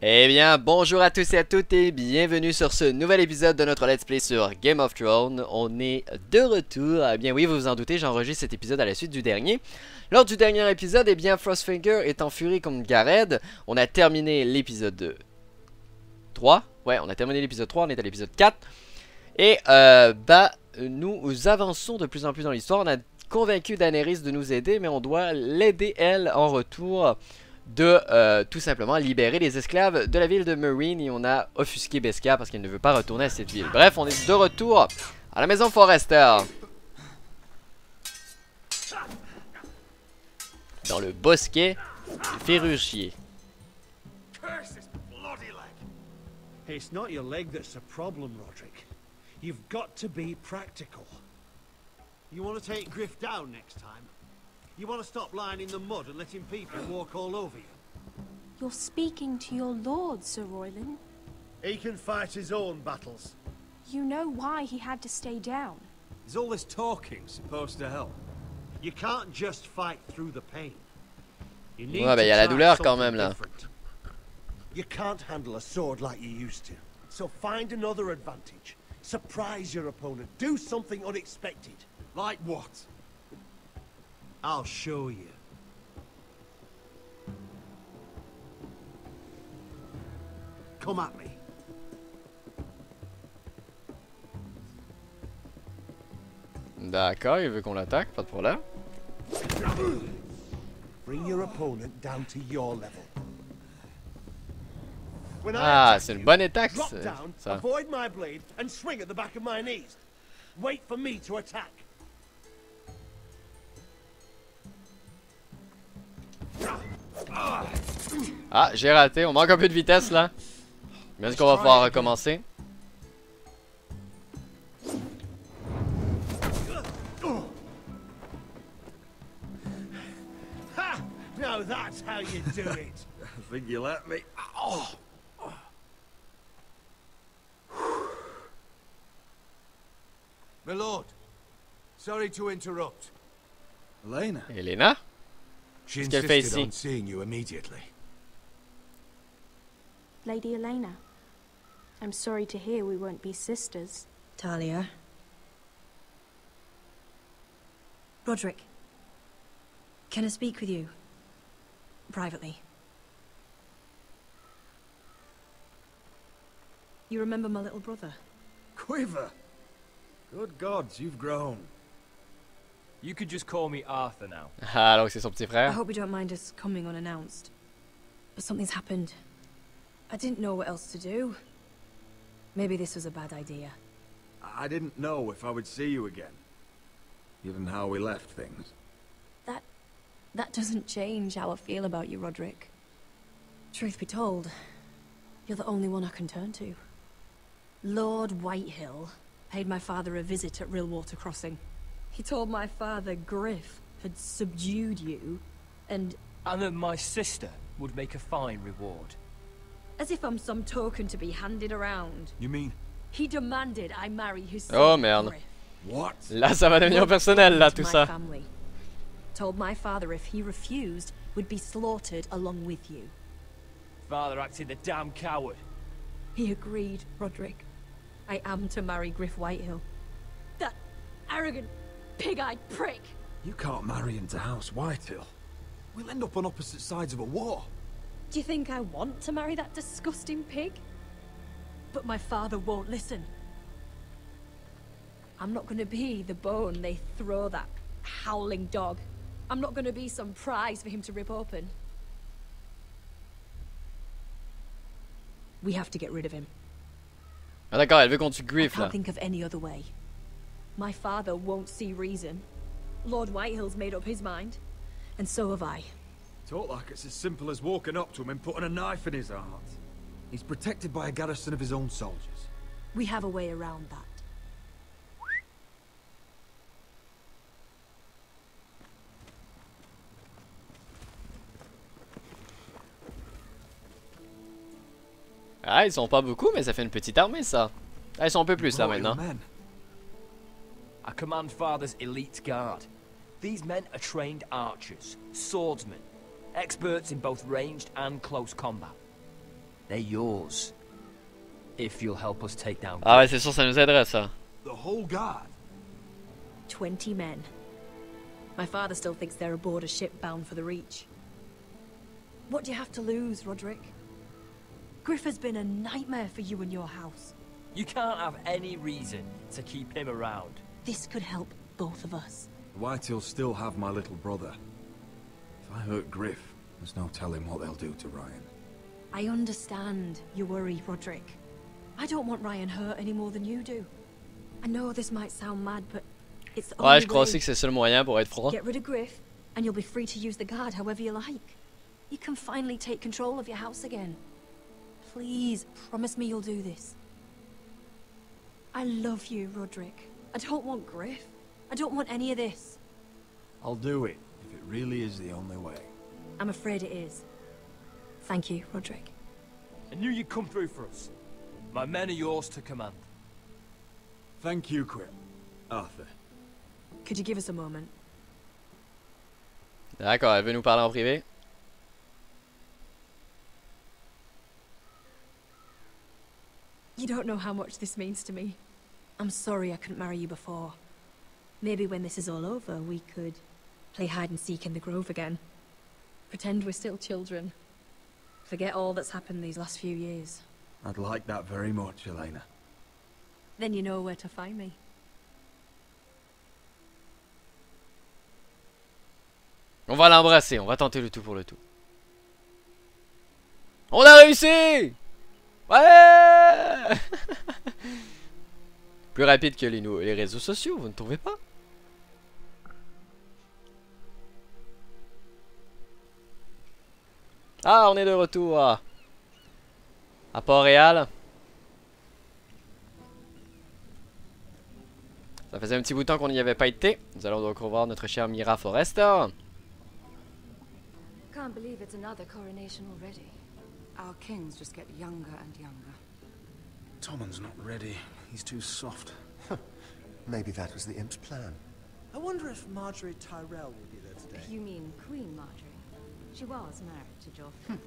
Eh bien, bonjour à tous et à toutes et bienvenue sur ce nouvel épisode de notre Let's Play sur Game of Thrones. On est de retour. Eh bien oui, vous vous en doutez, j'enregistre cet épisode à la suite du dernier. Lors du dernier épisode, eh bien, Frostfinger est en furie contre Gared. On a terminé l'épisode 3. Ouais, on a terminé l'épisode 3, on est à l'épisode 4. Et, nous avançons de plus en plus dans l'histoire. On a convaincu Daenerys de nous aider, mais on doit l'aider, elle, en retour de tout simplement libérer les esclaves de la ville de Meereen. Et on a offusqué Besca parce qu'elle ne veut pas retourner à cette ville. Bref, on est de retour à la maison Forester, dans le bosquet ferrugier. It's not your leg that's a problem, Roderick. You've got to be practical. You want to take Gryff down next time? You want to stop lying in the mud and letting people walk all over you? You're speaking to your lord, Sir Roiland. He can fight his own battles. You know why he had to stay down. Is all this talking supposed to help? You can't just fight through the pain. You need to try something different. You can't handle a sword like you used to. So find another advantage. Surprise your opponent. Do something unexpected. Like what? I'll show you. Come at me. D'accord, il veut qu'on l'attaque, pas de problème. Bring your opponent down to your level. Ah, c'est une bonne attaque. Drop down, avoid my blade and swing at the back of my knees. Wait for me to attack. Ah, j'ai raté, on manque un peu de vitesse là. Bien qu'on va pouvoir recommencer. Now that's how you do it. I think you let me. Oh. My lord, sorry to interrupt. Elena. Elena? She insisted on seeing you immediately. Lady Elena, I'm sorry to hear we won't be sisters. Talia. Roderick, can I speak with you? Privately. You remember my little brother? Quiver! Good gods, you've grown. You could just call me Arthur now. Ah, donc c'est son petit frère. I hope you don't mind us coming unannounced. But something's happened. I didn't know what else to do. Maybe this was a bad idea. I didn't know if I would see you again. Given how we left things. That doesn't change how I feel about you, Roderick. Truth be told, you're the only one I can turn to. Lord Whitehill paid my father a visit at Rillwater Crossing. He told my father Gryff had subdued you, and that my sister would make a fine reward. As if I'm some token to be handed around. You mean? He demanded I marry his son. Oh merde. What? Là, ça va devenir personnel, là, tout ça. Family. Told my father if he refused, would be slaughtered along with you. Father acted the damn coward. He agreed, Roderick. I am to marry Gryff Whitehill. That arrogant, pig-eyed prick. You can't marry into House Whitehill. We'll end up on opposite sides of a war. Do you think I want to marry that disgusting pig? But my father won't listen. I'm not going to be the bone they throw that howling dog. I'm not going to be some prize for him to rip open. We have to get rid of him. Ah d'accord, elle veut qu'on tue Gryff là. I can't think of any other way. My father won't see reason. Lord Whitehill's made up his mind. And so have I. Talk like it's as simple as walking up to him and putting a knife in his heart. He's protected by a garrison of his own soldiers. We have a way around that. Ah, ils sont pas beaucoup, mais ça fait une petite armée, ça. Ah, ils sont un peu plus là maintenant. I command father's elite guard. These men are trained archers, swordsmen, experts in both ranged and close combat. They're yours. If you'll help us take down. Ah ouais, c'est sûr, ça nous aiderait ça. The whole guard. 20 men. My father still thinks they're aboard a ship bound for the Reach. What do you have to lose, Roderick? Gryff has been a nightmare for you and your house. You can't have any reason to keep him around. This could help both of us. Whitehill still have my little brother. If I hurt Gryff, there's no telling what they'll do to Ryon. I understand your worry, Roderick. I don't want Ryon hurt any more than you do. I know this might sound mad, but it's the only way. Je crois aussi que c'est le seul moyen pour être froid. Get rid of Gryff, and you'll be free to use the guard however you like. You can finally take control of your house again. Please, promise me you'll do this. I love you, Roderick. I don't want Gryff. I don't want any of this. I'll do it, if it really is the only way. I'm afraid it is. Thank you, Roderick. I knew you'd come through for us. My men are yours to command. Thank you, Quill. Arthur. Could you give us a moment? D'accord, elle veut nous parler en privé. You don't know how much this means to me. I'm sorry I couldn't marry you before. Maybe when this is all over, we could play hide and seek in the Grove again. Pretend we're still children. Forget all that's happened these last few years. I'd like that very much, Elena. Then you know where to find me. On va l'embrasser, on va tenter le tout pour le tout. On a réussi! Ouais! Plus rapide que les réseaux sociaux, vous ne trouvez pas? Ah, on est de retour à Port-Réal. Ça faisait un petit bout de temps qu'on n'y avait pas été. Nous allons donc revoir notre chère Mira Forrester. I can't believe it's another coronation already. Our kings just get younger and younger. Tommen's not ready. He's too soft. Maybe that was the imp's plan. I wonder if Margaery Tyrell will be there today. You mean Queen Margaery? She was married to Joffrey.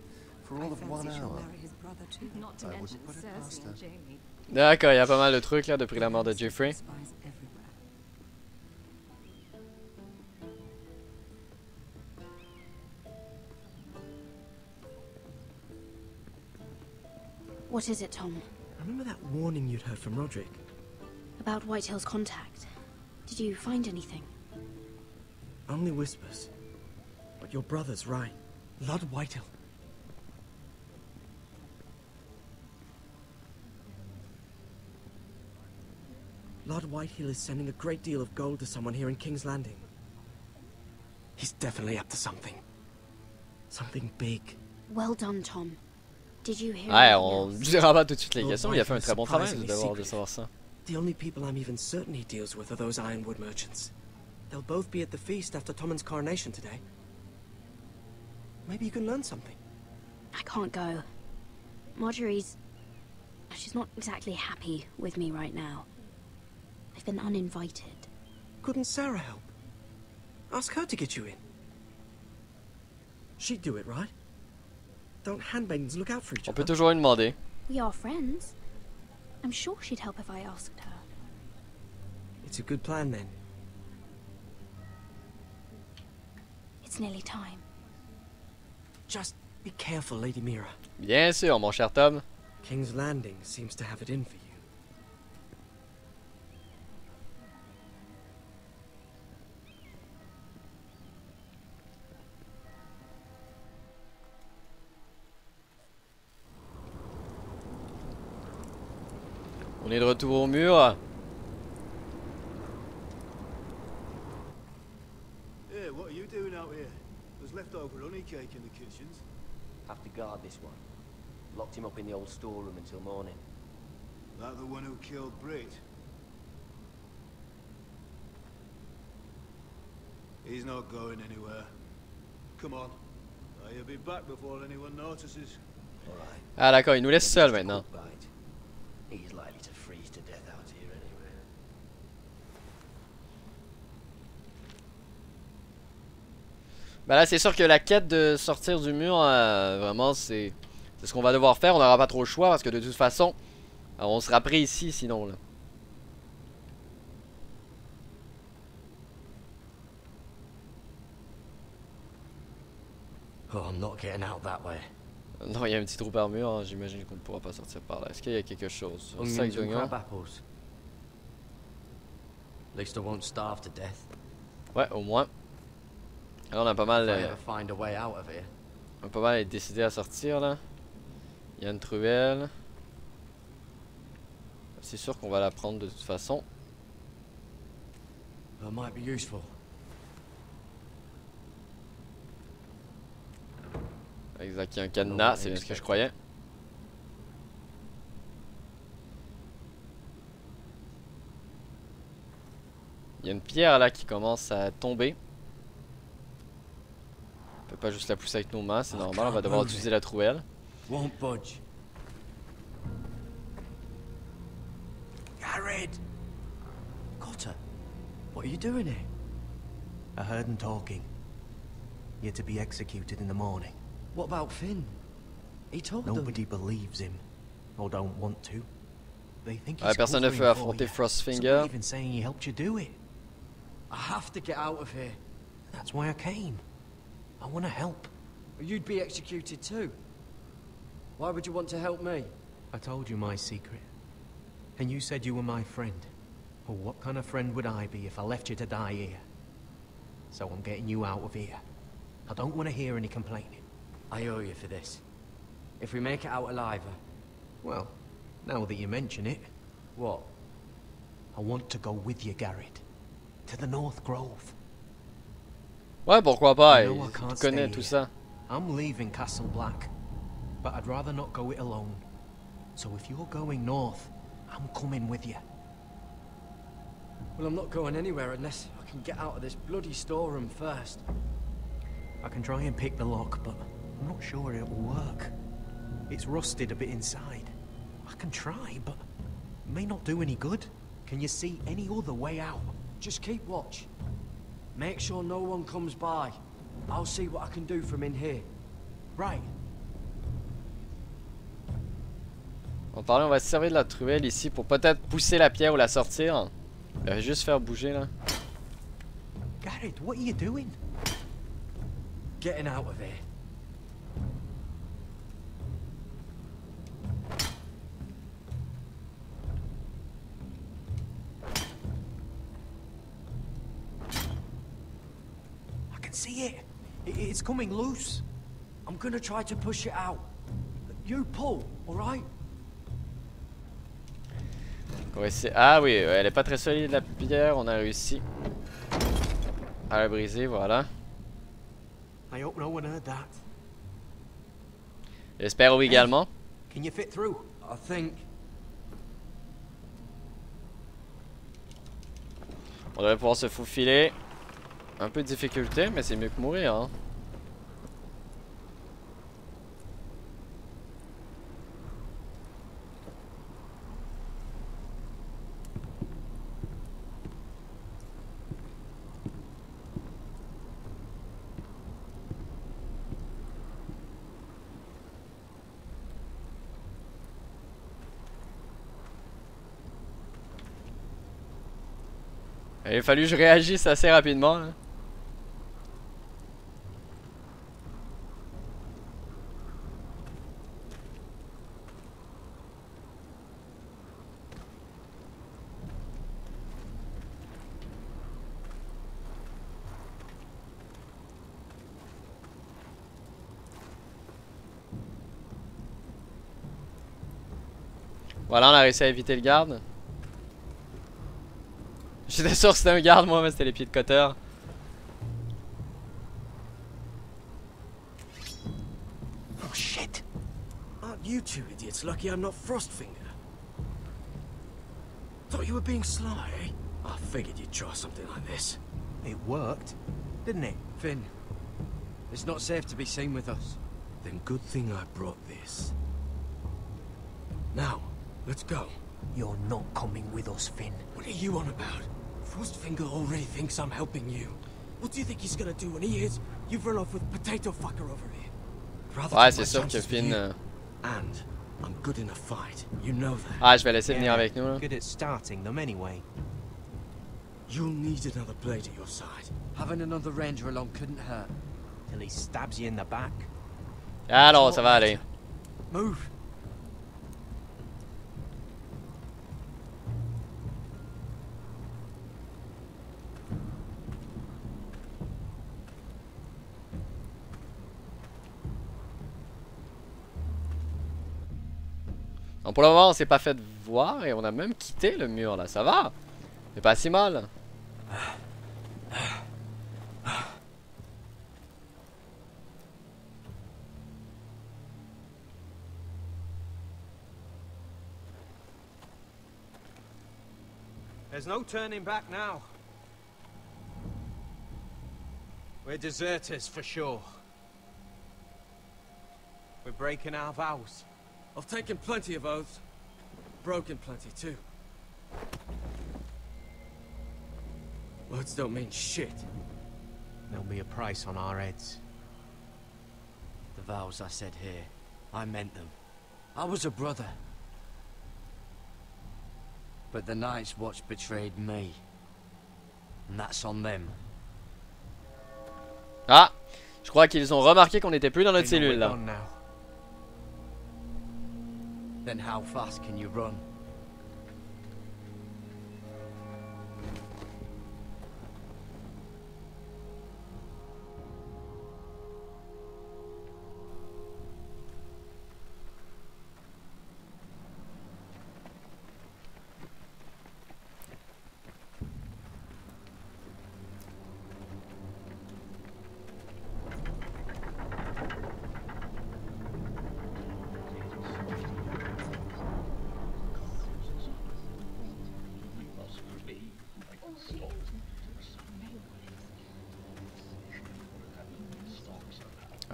For all of 1 hour. Not to mention Cersei and Jamie. D'accord, il y a pas mal de trucs là depuis la mort de Joffrey. What is it, Tom? I remember that warning you'd heard from Roderick. About Whitehill's contact. Did you find anything? Only whispers. But your brother's right. Lord Whitehill. Lord Whitehill is sending a great deal of gold to someone here in King's Landing. He's definitely up to something. Something big. Well done, Tom. Ouais, on ne dira pas tout de suite les questions, il a fait un très bon travail de savoir ça. The only people I'm even certain he deals with are those Ironwood merchants. They'll both be at the feast after Tommen's coronation today. Maybe you can learn something. I can't go. Margaery's... she's not exactly happy with me right now. I've been uninvited. Couldn't Sarah help? Ask her to get you in. She'd do it, right? Don't handmaidens look out for each other? On peut toujours lui demander. We are friends. I'm sure she'd help if I asked her. It's a good plan then. It's nearly time. Just be careful, Lady Mira. Bien sûr, mon cher Tom. King's Landing seems to have it in for you. On est de retour au mur. Hey, what are you doing out here? There's leftover honey cake in the kitchens. Have to guard this one. Locked him up in the old storeroom until morning. That the one who killed Britt? He's not going anywhere. Come on. I'll be back before anyone notices. All right. Ah d'accord, il nous laisse seul maintenant. He's likely to freeze to death out here anyway. Bah là c'est sûr que la quête de sortir du mur, vraiment c'est C'est ce qu'on va devoir faire, on n'aura pas trop le choix parce que de toute façon, on sera pris ici sinon là. Oh, I'm not getting out that way. Non, il y a un petit trou par mur, hein. J'imagine qu'on ne pourra pas sortir par là. Est-ce qu'il y a quelque chose? Un sac d'oignons. Ouais, au moins. Alors on a pas mal... on a pas mal décidé à sortir là. Il y a une truelle. C'est sûr qu'on va la prendre de toute façon. That might be useful. Exact, il y a un cadenas, c'est bien ce que je croyais. Il y a une pierre là qui commence à tomber. On peut pas juste la pousser avec nos mains, c'est normal, on va devoir utiliser la truelle. Gared! Cotter, what are you doing here? I heard them talking. You're to be executed in the morning. What about Finn? He told them. Nobody believes him, or don't want to. They think he's personne ne veut affronter Frostfinger. Even saying he helped you do it. I have to get out of here. That's why I came. I want to help. You'd be executed too. Why would you want to help me? I told you my secret, and you said you were my friend. Well, what kind of friend would I be if I left you to die here? So I'm getting you out of here. I don't want to hear any complaining. I owe you for this. If we make it out alive, well, now that you mention it, what? I want to go with you, Garrett, to the North Grove. Ouais, pourquoi pas? Tu connais tout ça. I'm leaving Castle Black, but I'd rather not go it alone. So if you're going north, I'm coming with you. Well, I'm not going anywhere unless I can get out of this bloody storeroom first. I can try and pick the lock, but I'm not sure it will work. It's rusted a bit inside. I can try, but it may not do any good. Can you see any other way out? Just keep watch. Make sure no one comes by. I'll see what I can do from in here. Right. En parlant, on va se servir de la truelle ici pour peut-être pousser la pierre ou la sortir. Juste faire bouger là. Garrett, what are you doing? Getting out of here. See it? It's coming loose. I'm gonna try to push it out. You pull, alright? Ah oui, elle est pas très solide la pierre. On a réussi à la briser, voilà. J'espère oui également. Can you fit through? I think. On devrait pouvoir se faufiler. Un peu de difficulté, mais c'est mieux que mourir, hein. Il a fallu que je réagisse assez rapidement, hein. Voilà, on a réussi à éviter le garde. J'étais sûr que c'était un garde, moi, mais c'était les pieds de Cotter. Oh shit! Aren't you two idiots lucky I'm not Frostfinger? Thought you were being sly, eh? I figured you'd try something like this. It worked, didn't it? Finn, it's not safe to be seen with us. Then good thing I brought this. Now. Let's go. You're not coming with us, Finn. What are you on about? Frostfinger already thinks I'm helping you. What do you think he's gonna do when he hears you've run off with potato fucker over here? Rather, ouais, c'est sûr que Finn And I'm good in a fight. You know that. Ah, je vais laisser venir avec nous. Good at starting them anyway. You'll need another blade at your side. Having another ranger along couldn't hurt. Till he stabs you in the back. Alors, ça va aller. Move. Donc pour le moment, on s'est pas fait voir et on a même quitté le mur là. Ça va? C'est pas si mal. There's no turning back now. We're deserters for sure. We're breaking our vows. I've taken plenty of oaths, broken plenty too. Words don't mean shit. There'll be a price on our heads. The vows I said here, I meant them. I was a brother. But the Night's Watch betrayed me. And that's on them. Ah! Je crois qu'ils ont remarqué qu'on n'était plus dans notre cellule là. Then how fast can you run?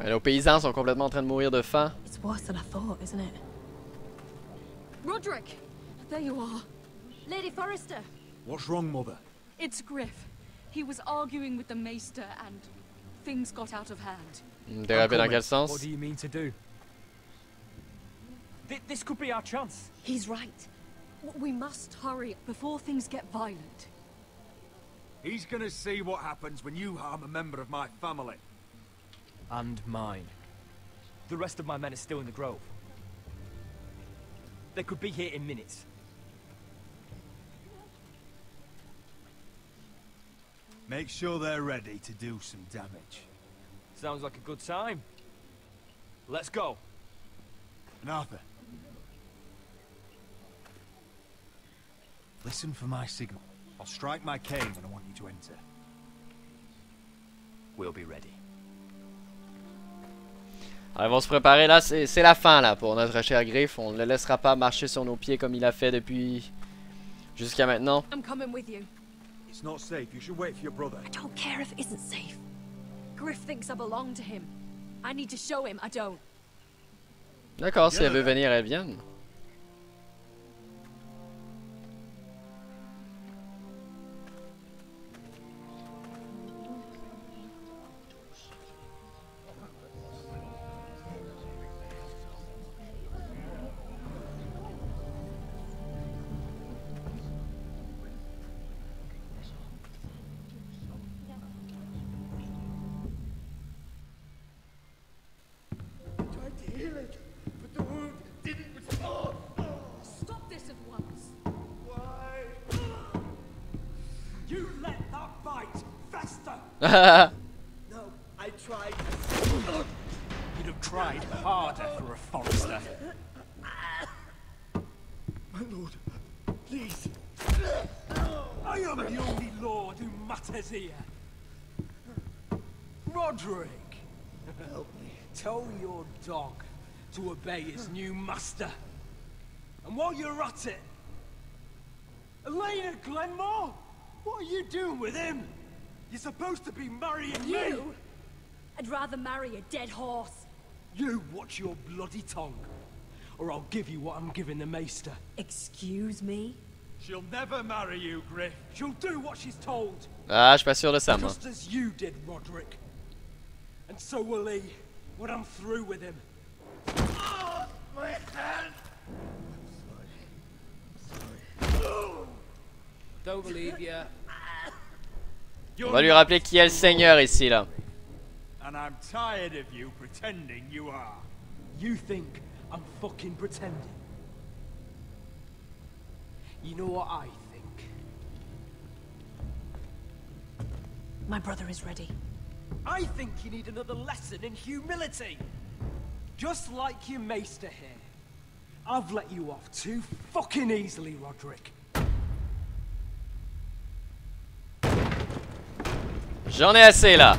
Nos paysans sont complètement en train de mourir de faim. It's worse than I thought, isn't it? Roderick, there you are. Lady Forrester. What's wrong, Mother? It's Gryff. He was arguing with the Maester and things got out of hand. Dérapé dans quel sens? What do you mean to do? This could be our chance. He's right. We must hurry before things get violent. He's gonna see what happens when you harm a member of my family. And mine. The rest of my men are still in the grove. They could be here in minutes. Make sure they're ready to do some damage. Sounds like a good time. Let's go. And Arthur. Listen for my signal. I'll strike my cane when I want you to enter. We'll be ready. Alors, ils vont se préparer là, c'est la fin là pour notre cher Gryff. On ne le laissera pas marcher sur nos pieds comme il a fait depuis jusqu'à maintenant. I'm coming with you. It's not safe. You should wait for your brother. I don't care if it isn't safe. Gryff thinks I belong to him. I need to show him I don't. D'accord, si elle veut venir, elle vient. No, I tried. You'd have tried harder for a Forester. My lord, please. I am the only lord who matters here. Roderick, help me. Tell your dog to obey his new master. And while you're at it, Elena Glenmore, what are you doing with him? You're supposed to be marrying me! You? I'd rather marry a dead horse. You watch your bloody tongue, or I'll give you what I'm giving the Maester. Excuse me? She'll never marry you, Gryff. She'll do what she's told. Ah, je suis pas sûr de ça, moi. Just as you did, Roderick. And so will he, when I'm through with him. Ah, my On va lui rappeler qui est le seigneur ici là. And I'm tired of you pretending you are. You think I'm fucking pretending? You know what I think? My brother is ready. I think you need another lesson in humility. Just like your maester here. I've let you off too fucking easily, Roderick. J'en ai assez là.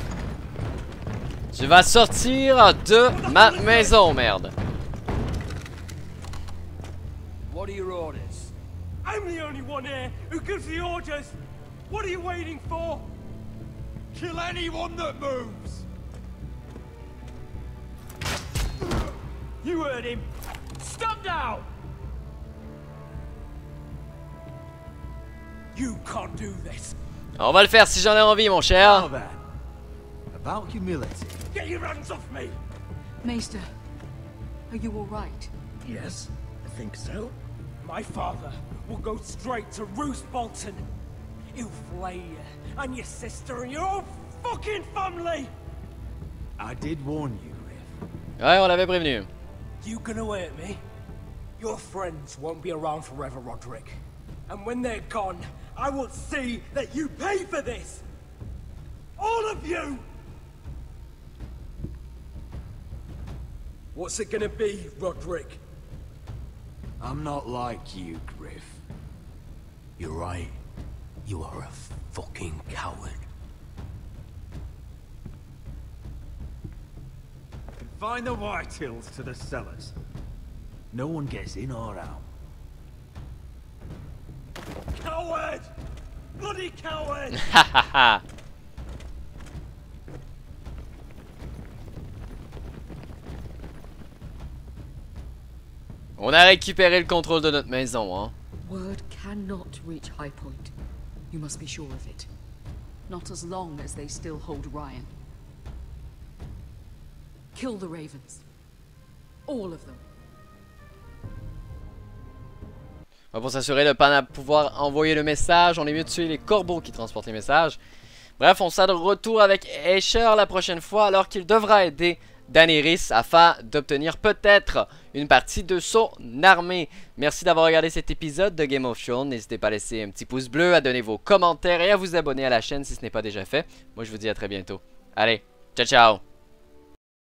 Tu vas sortir de ma maison, merde. What are your orders? I'm the only one here who gives the orders. What are you waiting for? Kill anyone that moves. You heard him. Stand down. You can't do this. On va le faire si j'en ai envie, mon cher. About humility. Get your hands off me. Maester, are you all right? Yes, I think so. My father will go straight to Roose Bolton. He'll flay you and your sister and your whole fucking family. I did warn you, Riff. Ouais, on l'avait prévenu. You gonna hurt me? Your friends won't be around forever, Roderick. And when they're gone, I will see that you pay for this. All of you. What's it gonna be, Roderick? I'm not like you, Gryff. You're right. You are a fucking coward. Confine the Whitehills to the cellars. No one gets in or out. Coward! Bloody coward! Ha ha ha! On a récupéré le contrôle de notre maison, hein. Word cannot reach High Point. You must be sure of it. Not as long as they still hold Ryon. Kill the Ravens. All of them. Pour s'assurer de ne pas pouvoir envoyer le message, on est mieux de tuer les corbeaux qui transportent les messages. Bref, on sera de retour avec Escher la prochaine fois alors qu'il devra aider Daenerys afin d'obtenir peut-être une partie de son armée. Merci d'avoir regardé cet épisode de Game of Thrones. N'hésitez pas à laisser un petit pouce bleu, à donner vos commentaires et à vous abonner à la chaîne si ce n'est pas déjà fait. Moi je vous dis à très bientôt. Allez, ciao ciao!